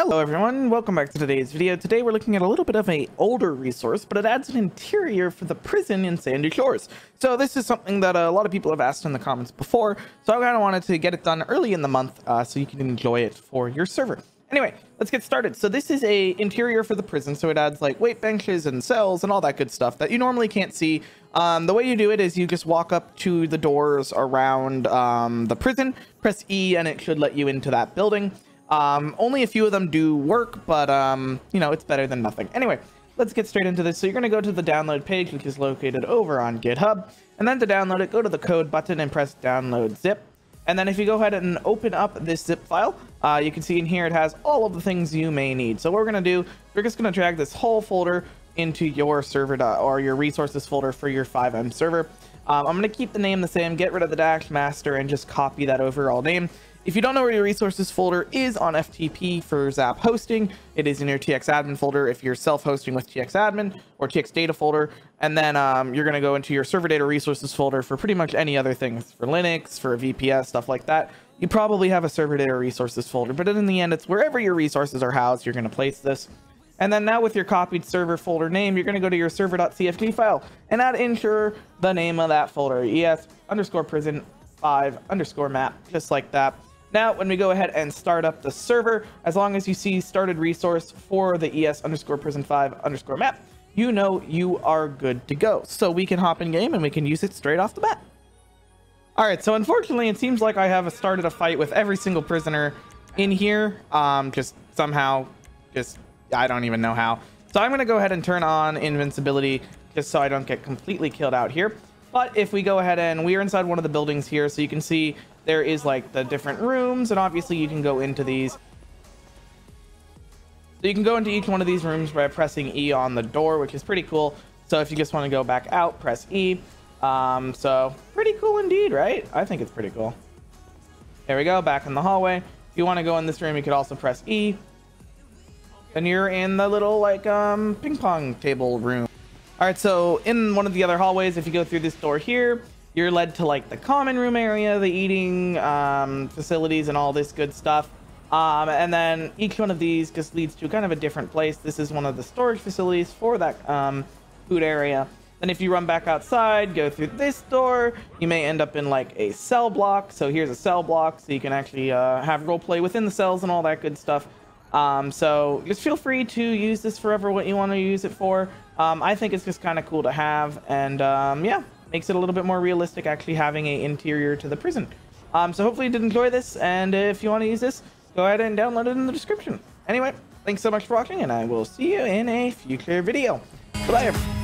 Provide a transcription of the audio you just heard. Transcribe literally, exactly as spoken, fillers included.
Hello everyone, welcome back to today's video. Today we're looking at a little bit of an older resource, but it adds an interior for the prison in Sandy Shores. So this is something that a lot of people have asked in the comments before, so I kind of wanted to get it done early in the month uh, so you can enjoy it for your server. Anyway, let's get started. So this is a interior for the prison, so it adds like weight benches and cells and all that good stuff that you normally can't see. Um, the way you do it is you just walk up to the doors around um, the prison, press E, and it should let you into that building. Um, only a few of them do work, but, um, you know, it's better than nothing. Anyway, let's get straight into this. So you're going to go to the download page, which is located over on GitHub. And then to download it, go to the code button and press download zip. And then if you go ahead and open up this zip file, uh, you can see in here it has all of the things you may need. So what we're going to do, we're just going to drag this whole folder into your server dot, or your resources folder for your FiveM server. Um, I'm going to keep the name the same, get rid of the dash master, and just copy that overall name. If you don't know where your resources folder is on F T P for Zap hosting, it is in your T X admin folder if you're self-hosting with T X admin, or T X data folder. And then um, you're going to go into your server data resources folder for pretty much any other things, for Linux, for V P S, stuff like that. You probably have a server data resources folder, but in the end, it's wherever your resources are housed, you're going to place this. And then now with your copied server folder name, you're going to go to your server.cfg file and add ensure the name of that folder, es underscore prison five underscore map, just like that. Now, when we go ahead and start up the server, as long as you see started resource for the es underscore prison five underscore map, you know you are good to go. So we can hop in game and we can use it straight off the bat. All right, so unfortunately, it seems like I have started a fight with every single prisoner in here. Um, just somehow, just, I don't even know how. So I'm gonna go ahead and turn on invincibility just so I don't get completely killed out here. But if we go ahead and we're inside one of the buildings here, so you can see there is like the different rooms, and obviously you can go into these. So you can go into each one of these rooms by pressing E on the door, which is pretty cool. So if you just want to go back out, press E. Um, so pretty cool indeed, right? I think it's pretty cool. There we go, back in the hallway. If you want to go in this room, you could also press E. Then you're in the little like um, ping pong table room. All right, so in one of the other hallways, if you go through this door here, you're led to like the common room area, the eating um, facilities, and all this good stuff. Um, and then each one of these just leads to kind of a different place. This is one of the storage facilities for that um, food area. Then if you run back outside, go through this door, you may end up in like a cell block. So here's a cell block, so you can actually uh, have roleplay within the cells and all that good stuff. Um, so just feel free to use this forever what you want to use it for. Um, I think it's just kind of cool to have, and um, yeah, makes it a little bit more realistic actually having an interior to the prison. Um, so hopefully you did enjoy this, and if you want to use this, go ahead and download it in the description. Anyway, thanks so much for watching, and I will see you in a future video. Bye-bye.